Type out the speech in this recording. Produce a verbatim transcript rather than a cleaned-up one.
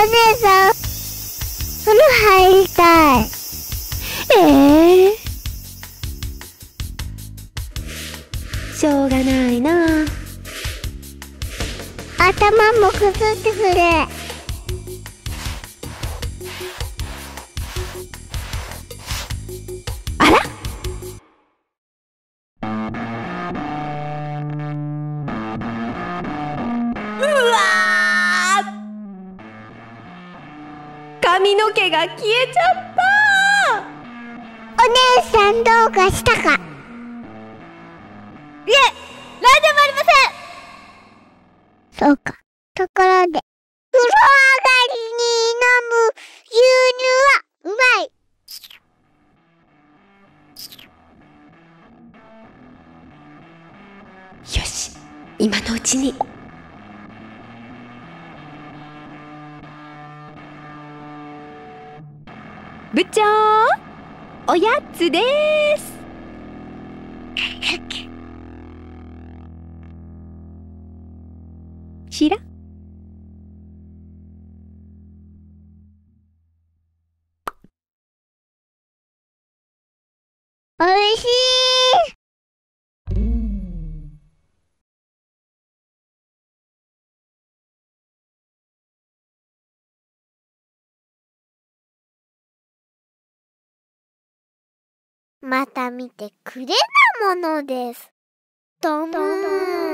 わざわざその入りたい。ええー、しょうがないな。頭もくずってくれ。あら、髪の毛が消えちゃった。お姉さんどうかしたか？いえ、なんでもありません。そうか。ところで、風呂上がりに飲む牛乳はうまい。よし、今のうちに。部長、おやつでーす。しら。おいしい。また見てくれなものです。どんどん。